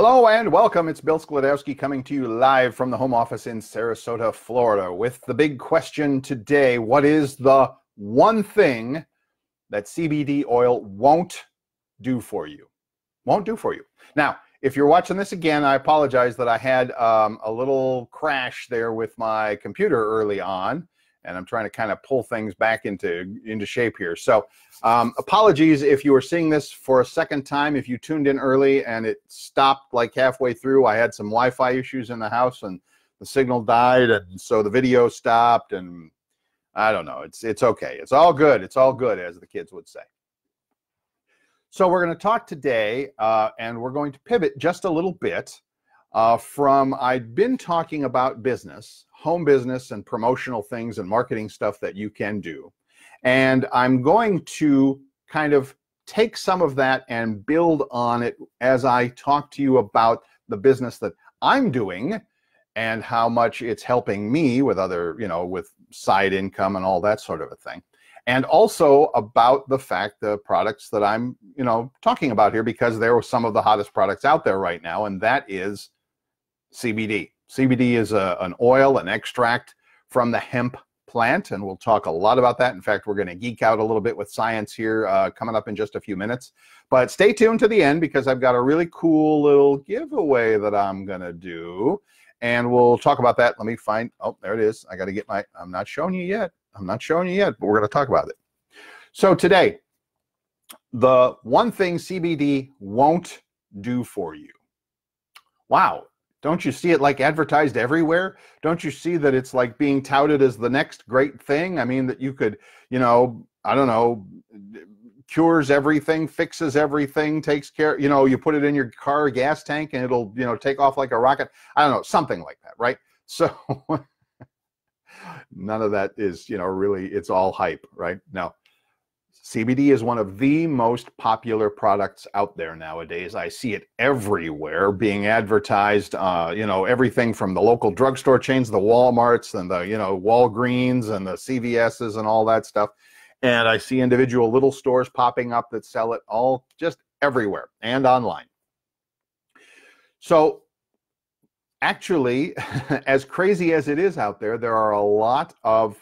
Hello and welcome. It's Bill Sklodowski coming to you live from the home office in Sarasota, Florida, with the big question today: what is the one thing that CBD oil won't do for you? Won't do for you. Now, if you're watching this again, I apologize that I had a little crash there with my computer early on, and I'm trying to kind of pull things back into shape here. So apologies if you were seeing this for a second time, if you tuned in early and it stopped like halfway through. I had some Wi-Fi issues in the house and the signal died, and so the video stopped, and I don't know. It's okay. It's all good. It's all good, as the kids would say. So we're going to talk today, and we're going to pivot just a little bit from I've been talking about business, home business and promotional things and marketing stuff that you can do. And I'm going to kind of take some of that and build on it as I talk to you about the business that I'm doing and how much it's helping me with other, you know, with side income and all that sort of a thing. And also about the fact, the products that I'm, you know, talking about here, because there were some of the hottest products out there right now, and that is CBD. CBD is an oil, an extract from the hemp plant, and we'll talk a lot about that. In fact, we're going to geek out a little bit with science here coming up in just a few minutes. But stay tuned to the end, because I've got a really cool little giveaway that I'm going to do, and we'll talk about that. Let me find, oh, there it is. I got to get my, I'm not showing you yet. I'm not showing you yet, but we're going to talk about it. So today, the one thing CBD won't do for you. Wow. Don't you see it like advertised everywhere? Don't you see that it's like being touted as the next great thing? I mean, that you could, you know, I don't know, cures everything, fixes everything, takes care, you know, you put it in your car gas tank and it'll, you know, take off like a rocket. I don't know, something like that, right? So none of that is, you know, really, it's all hype, right? No. CBD is one of the most popular products out there nowadays. I see it everywhere being advertised, you know, everything from the local drugstore chains, the Walmarts and the, you know, Walgreens and the CVSs and all that stuff. And I see individual little stores popping up that sell it all just everywhere and online. So actually, as crazy as it is out there, there are a lot of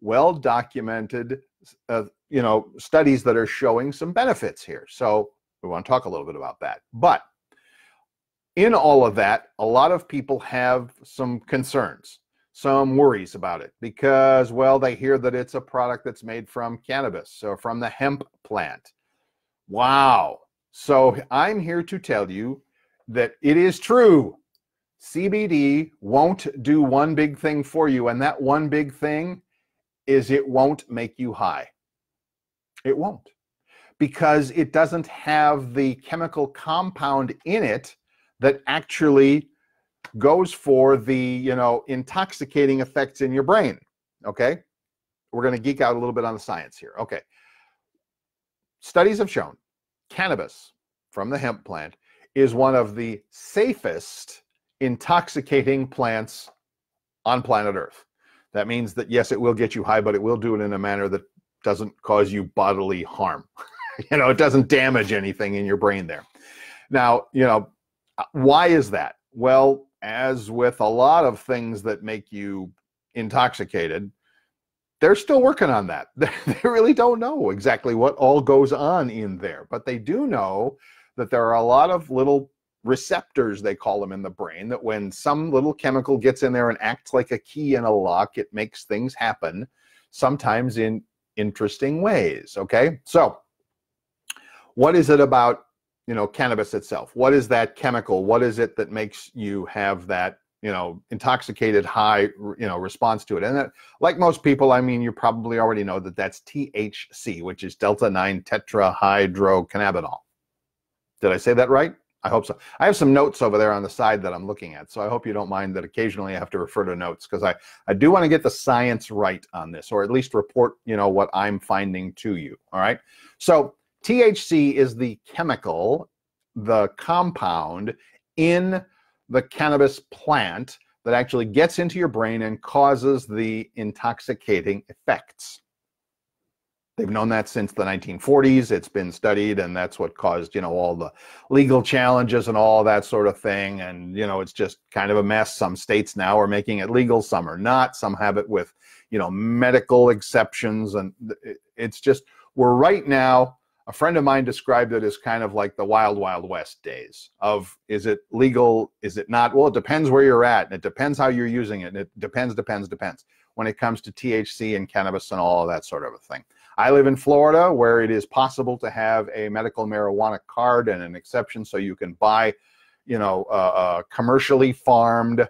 well-documented you know, studies that are showing some benefits here. So we want to talk a little bit about that. But in all of that, a lot of people have some concerns, some worries about it, because, well, they hear that it's a product that's made from cannabis or from the hemp plant. Wow. So I'm here to tell you that it is true. CBD won't do one big thing for you, and that one big thing is it won't make you high. It won't, because it doesn't have the chemical compound in it that actually goes for the, you know, intoxicating effects in your brain. Okay, we're going to geek out a little bit on the science here. Okay, studies have shown cannabis from the hemp plant is one of the safest intoxicating plants on planet Earth. That means that, yes, it will get you high, but it will do it in a manner that doesn't cause you bodily harm. You know, it doesn't damage anything in your brain there. Now, you know, why is that? Well, as with a lot of things that make you intoxicated, they're still working on that. They really don't know exactly what all goes on in there, but they do know that there are a lot of little receptors, they call them, in the brain, that when some little chemical gets in there and acts like a key in a lock, it makes things happen, sometimes in interesting ways. Okay, so what is it about, you know, cannabis itself? What is that chemical? What is it that makes you have that, you know, intoxicated high, you know, response to it? And that, like most people, I mean, you probably already know that that's THC, which is Delta 9 tetrahydrocannabinol. Did I say that right? I hope so. I have some notes over there on the side that I'm looking at, so I hope you don't mind that occasionally I have to refer to notes, because I do want to get the science right on this, or at least report, you know, what I'm finding to you. All right. So THC is the chemical, the compound in the cannabis plant that actually gets into your brain and causes the intoxicating effects. They've known that since the 1940s. It's been studied, and that's what caused, you know, all the legal challenges and all that sort of thing. And, you know, it's just kind of a mess. Some states now are making it legal, some are not. Some have it with, you know, medical exceptions. And it's just, we're right now, a friend of mine described it as kind of like the wild, wild west days of, is it legal? Is it not? Well, it depends where you're at, and it depends how you're using it. And it depends when it comes to THC and cannabis and all of that sort of a thing. I live in Florida, where it is possible to have a medical marijuana card and an exception, so you can buy, you know, commercially farmed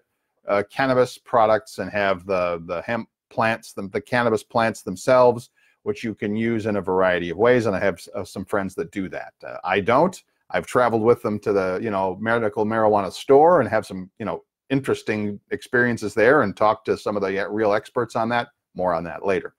cannabis products and have the hemp plants, the cannabis plants themselves, which you can use in a variety of ways. And I have some friends that do that. I don't. I've traveled with them to the, you know, medical marijuana store and have some, you know, interesting experiences there, and talked to some of the real experts on that. More on that later.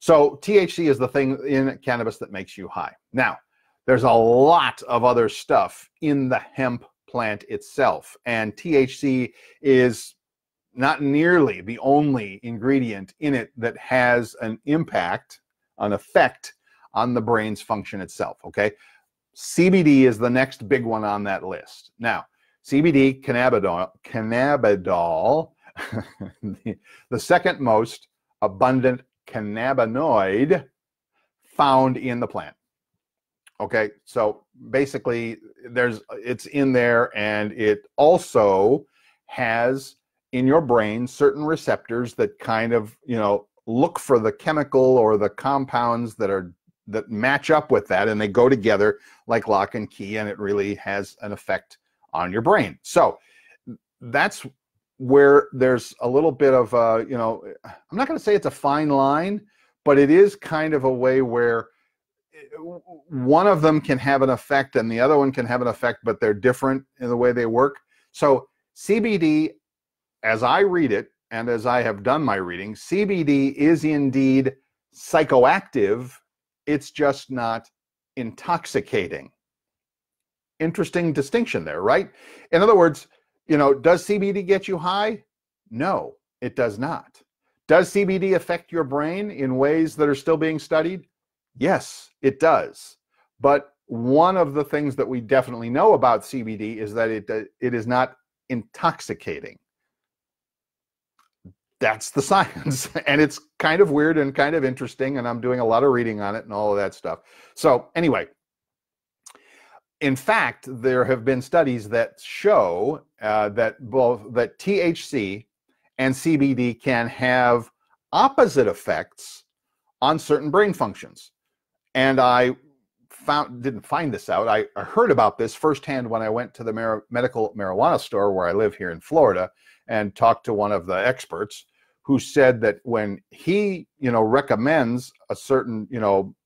So THC is the thing in cannabis that makes you high. Now, there's a lot of other stuff in the hemp plant itself, and THC is not nearly the only ingredient in it that has an impact, an effect on the brain's function itself, okay? CBD is the next big one on that list. Now, CBD, cannabidiol, the second most abundant cannabinoid found in the plant. Okay, so basically it's in there, and it also has in your brain certain receptors that kind of, you know, look for the chemical or the compounds that match up with that, and they go together like lock and key, and it really has an effect on your brain. So that's where there's a little bit of you know, I'm not going to say it's a fine line, but it is kind of a way where one of them can have an effect and the other one can have an effect, but they're different in the way they work. So CBD, as I read it and as I have done my reading, CBD is indeed psychoactive. It's just not intoxicating. Interesting distinction there, right? In other words, you know, does CBD get you high? No, it does not. Does CBD affect your brain in ways that are still being studied? Yes, it does. But one of the things that we definitely know about CBD is that it is not intoxicating. That's the science. And it's kind of weird and kind of interesting, and I'm doing a lot of reading on it and all of that stuff. So anyway, in fact, there have been studies that show that THC and CBD can have opposite effects on certain brain functions. And I didn't find this out. I heard about this firsthand when I went to the medical marijuana store where I live here in Florida, and talked to one of the experts who said that when he, you know, recommends a certain, you know,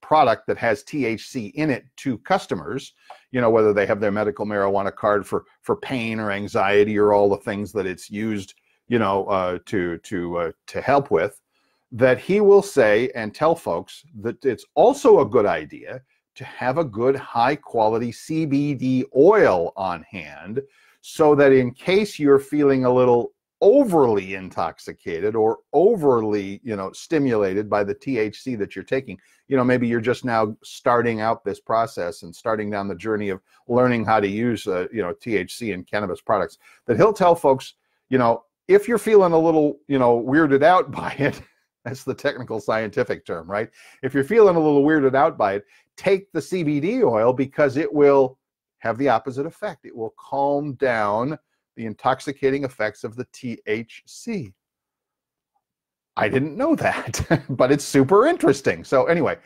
product that has THC in it to customers, you know, whether they have their medical marijuana card for pain or anxiety or all the things that it's used, you know, to help with, that he will say and tell folks that it's also a good idea to have a good high quality CBD oil on hand, so that in case you're feeling a little overly intoxicated or overly, you know, stimulated by the THC that you're taking. You know, maybe you're just now starting out this process and starting down the journey of learning how to use, you know, THC and cannabis products. That he'll tell folks, you know, if you're feeling a little, you know, weirded out by it, that's the technical scientific term, right? If you're feeling a little weirded out by it, take the CBD oil, because it will have the opposite effect. It will calm down the intoxicating effects of the THC. I didn't know that, but it's super interesting. So anyway,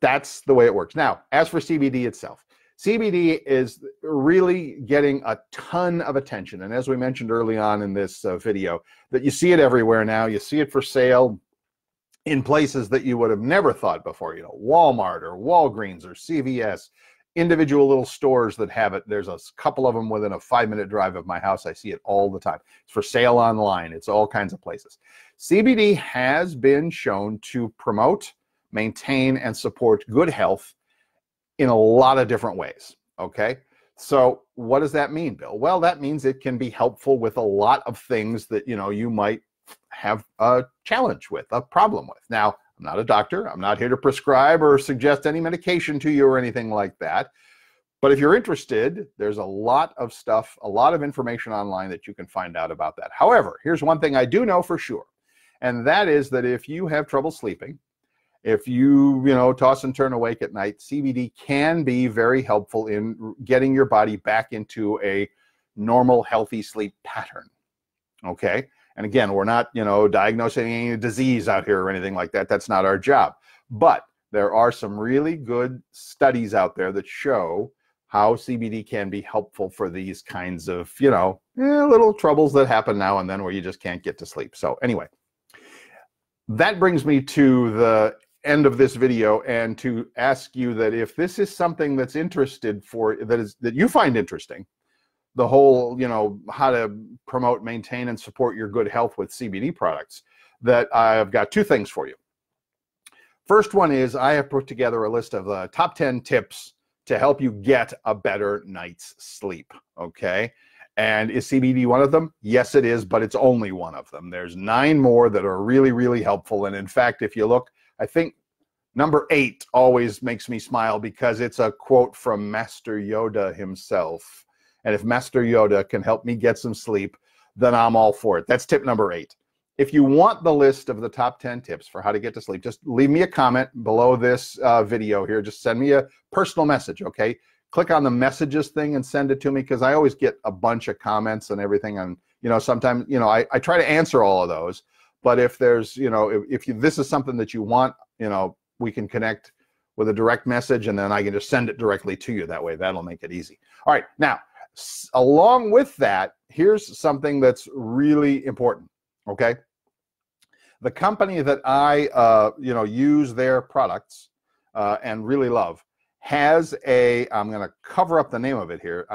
that's the way it works. Now, as for CBD itself, CBD is really getting a ton of attention. And as we mentioned early on in this video, that you see it everywhere now. You see it for sale in places that you would have never thought before, you know, Walmart or Walgreens or CVS. Individual little stores that have it. There's a couple of them within a 5-minute drive of my house. I see it all the time. It's for sale online. It's all kinds of places. CBD has been shown to promote, maintain, and support good health in a lot of different ways, okay? So what does that mean, Bill? Well, that means it can be helpful with a lot of things that, you know, you might have a challenge with, a problem with. Now, I'm not a doctor. I'm not here to prescribe or suggest any medication to you or anything like that. But if you're interested, there's a lot of stuff, a lot of information online that you can find out about that. However, here's one thing I do know for sure, and that is that if you have trouble sleeping, if you toss and turn awake at night, CBD can be very helpful in getting your body back into a normal, healthy sleep pattern, okay? And again, we're not, diagnosing any disease out here or anything like that. That's not our job. But there are some really good studies out there that show how CBD can be helpful for these kinds of, little troubles that happen now and then where you just can't get to sleep. So anyway, that brings me to the end of this video and to ask you that if this is something that's that you find interesting, the whole, how to promote, maintain, and support your good health with CBD products, that I've got two things for you. First one is I have put together a list of the top 10 tips to help you get a better night's sleep, okay? And is CBD one of them? Yes, it is, but it's only one of them. There's 9 more that are really, really helpful. And in fact, if you look, I think number 8 always makes me smile because it's a quote from Master Yoda himself. And if Master Yoda can help me get some sleep, then I'm all for it. That's tip number 8. If you want the list of the top 10 tips for how to get to sleep, just leave me a comment below this video here. Just send me a personal message, okay? Click on the messages thing and send it to me because I always get a bunch of comments and everything. And, sometimes, I try to answer all of those. But if there's, this is something that you want, we can connect with a direct message and then I can just send it directly to you. That way, that'll make it easy. All right, now, along with that, here's something that's really important, okay? The company that I, use their products and really love has a, I'm going to cover up the name of it here,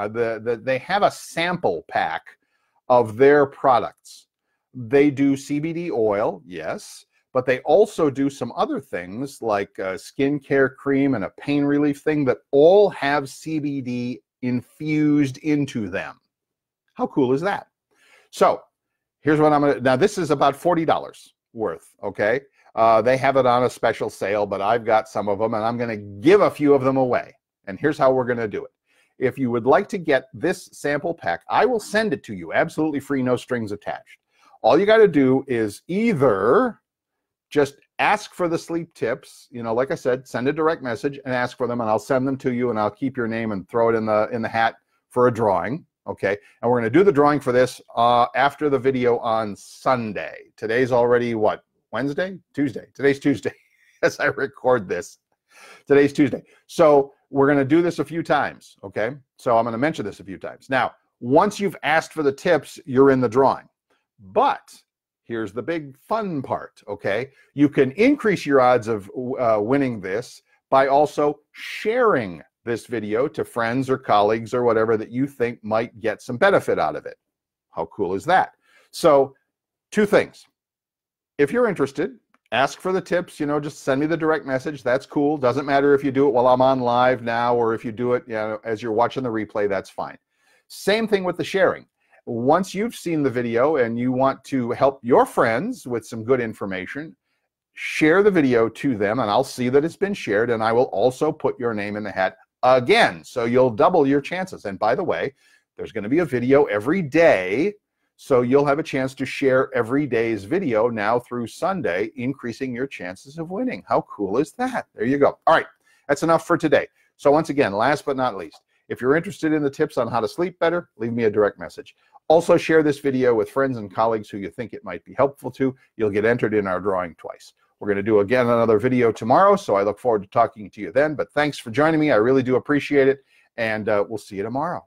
they have a sample pack of their products. They do CBD oil, yes, but they also do some other things like a skincare cream and a pain relief thing that all have CBD infused into them. How cool is that? So here's what I'm going to, now this is about $40. Worth, okay? They have it on a special sale, but I've got some of them and I'm going to give a few of them away. And here's how we're going to do it. If you would like to get this sample pack, I will send it to you absolutely free, no strings attached. All you got to do is either just ask for the sleep tips, like I said, send a direct message and ask for them and I'll send them to you and I'll keep your name and throw it in the hat for a drawing. Okay, and we're going to do the drawing for this after the video on Sunday. Today's already what? Wednesday? Tuesday. Today's Tuesday as I record this. Today's Tuesday. So we're going to do this a few times, okay? So I'm going to mention this a few times. Now, once you've asked for the tips, you're in the drawing. But here's the big fun part, okay? You can increase your odds of winning this by also sharing this video to friends or colleagues or whatever that you think might get some benefit out of it. How cool is that? So two things. If you're interested, ask for the tips, just send me the direct message. That's cool. Doesn't matter if you do it while I'm on live now or if you do it as you're watching the replay, that's fine. Same thing with the sharing. Once you've seen the video and you want to help your friends with some good information, share the video to them and I'll see that it's been shared and I will also put your name in the hat again, so you'll double your chances. And by the way, there's going to be a video every day, so you'll have a chance to share every day's video now through Sunday, increasing your chances of winning. How cool is that? There you go. All right, that's enough for today. So once again, last but not least, if you're interested in the tips on how to sleep better, leave me a direct message. Also share this video with friends and colleagues who you think it might be helpful to. You'll get entered in our drawing twice. We're going to do again another video tomorrow, so I look forward to talking to you then. But thanks for joining me. I really do appreciate it, and we'll see you tomorrow.